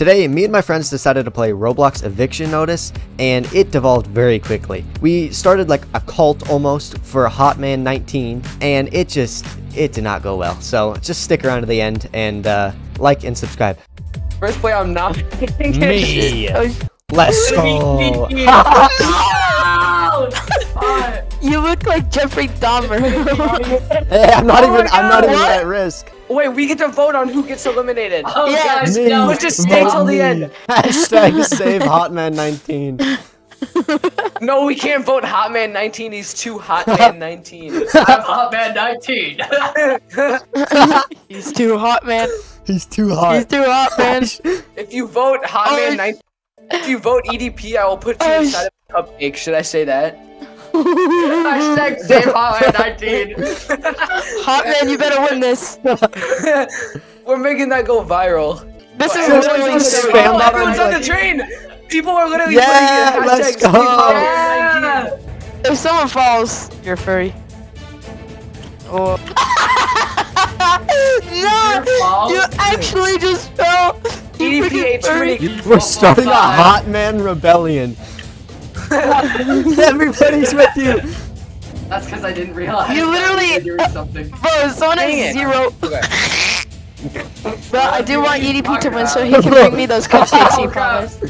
Today, me and my friends decided to play Roblox Eviction Notice, and it devolved very quickly. We started like a cult almost for Hotman19, and it did not go well. So just stick around to the end and like and subscribe. First play, I'm not me. Let's go. You look like Jeffrey Dahmer. Hey, I'm not even at risk. Wait, we get to vote on who gets eliminated. Oh yeah, guys, no. Let's just stay till the end. Hashtag save Hotman19. No, we can't vote Hotman19. He's too Hotman19. I'm Hotman19. He's too hot, man. He's too hot. He's too hot, man. If you vote Hotman19, if you vote EDP, I will put you inside of a cupcake. Should I say that? Hashtag save Hotman19. Hotman, you better win this. We're making that go viral. This is literally spam. Oh, everyone's on the train. People are literally playing it. Let's go. Yeah. If someone falls, you're furry. Oh. No, you actually just fell. We're starting a Hotman rebellion. Everybody's with you. That's because I didn't realize. You literally doing something. Bro, someone has zero. Okay. But I do want EDP to win so he can bring me those cupcakes he promised.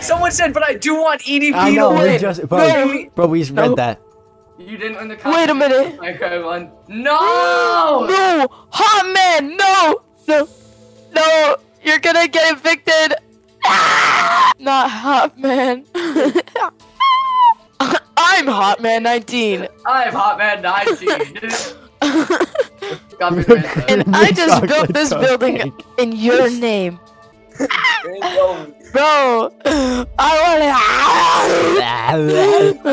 Someone said, but I do want EDP to win. Just, bro, we just read that. You didn't win the cupcakes. Wait a minute. Okay, one. No! No! Hotman! No! No! No! You're gonna get evicted! Not Hotman. I'm Hotman19. I'm Hotman19. And I just built this building in your name. Bro, I want to.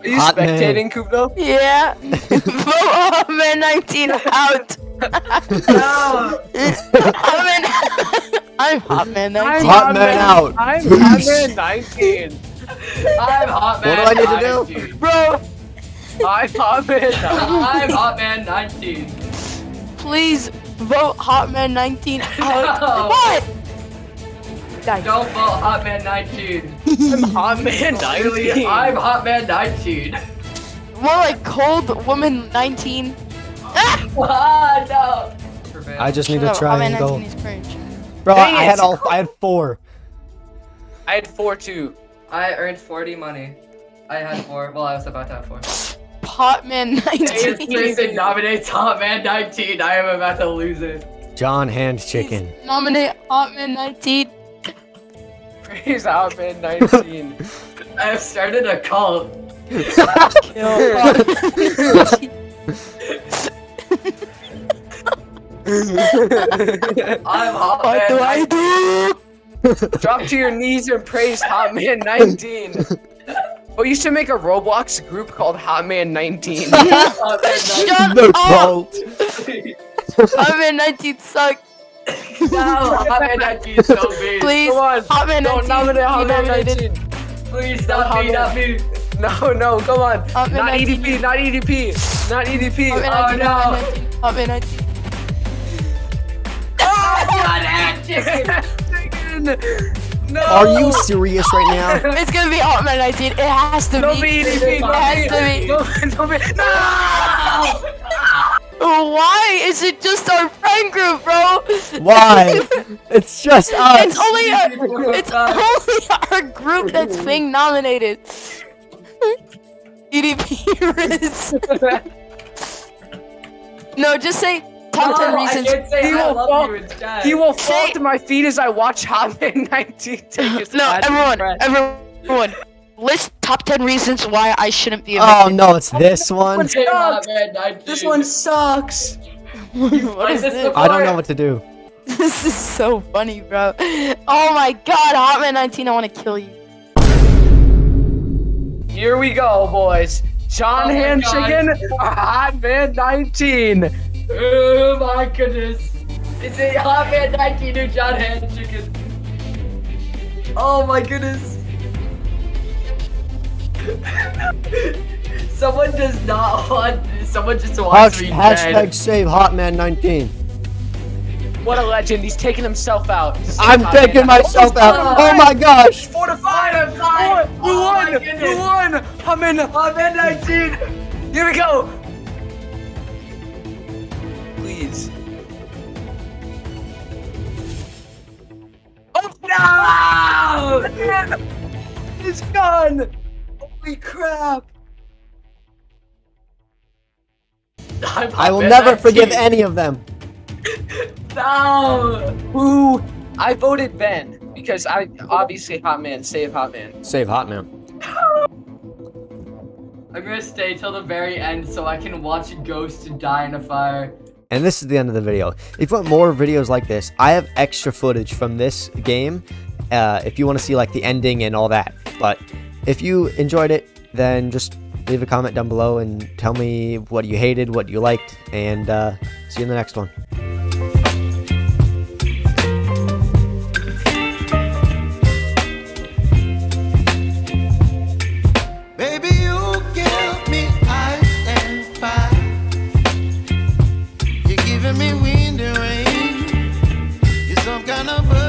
Are you spectating, Kublo? Yeah. Hotman19 out. No. I'm Hotman19. I'm Hotman out. I'm Hotman19. I'm Hotman. What do I need to do, bro? I'm Hotman. I'm Hotman19. Please vote Hotman19 out. No. What? Nice. Don't vote Hotman19. I'm Hotman19. I'm Hotman19. More like cold woman 19. Ah! Oh, no. I just need to try and go. Bro, I had 4. I had 4 too. I earned 40 money. I had 4. Well, I was about to have 4. Hotman19. Jason nominates Hotman19. I am about to lose it. John Hands Chicken. Please nominate Hotman19. Praise Hotman19. I have started a cult. Kill Hotman19. I'm Hotman. What do I do? Drop to your knees and praise Hotman19. Well, you should make a Roblox group called Hotman19. Shut up! Hotman19 sucks. No, Hotman19 is so big. Please, Hotman19. Don't nominate Hotman19. Please, not me. No, come on. Not EDP, not EDP, not EDP. Oh no. Hotman19. No. Are you serious right now? It's gonna be Hotman19. It has to be. It has to be. No! Why is it just our friend group, bro? Why? It's just us. It's only our group that's being nominated. EDP Riz. No, just say. He will fall to my feet as I watch Hotman19 take his everyone, list top 10 reasons why I shouldn't be evicted. Oh no, it's this one. This one sucks. What is this? I don't know what to do. This is so funny, bro. Oh my god, Hotman19, I want to kill you. Here we go, boys. John Hanchigan, Hotman19. Oh my goodness! It's a Hotman19 new John Hendrickson. Oh my goodness! Someone does not want. Someone just wants to be dead. Hashtag save Hotman19. What a legend. He's taking himself out. I'm taking myself out. Oh my gosh. 4 to 5. We won. We won. I'm in 19. Here we go. Please. Oh no! Man. It's gone. Holy crap. I will never forgive any of them. No! Who? I voted Ben because I obviously Hotman. Save Hotman. Save Hotman. I'm gonna stay till the very end so I can watch a ghost die in a fire. And this is the end of the video. If you want more videos like this, I have extra footage from this game. If you want to see like the ending and all that. But if you enjoyed it, then just leave a comment down below and tell me what you hated, what you liked, and see you in the next one. Giving me wind and rain, you're some kind of bird.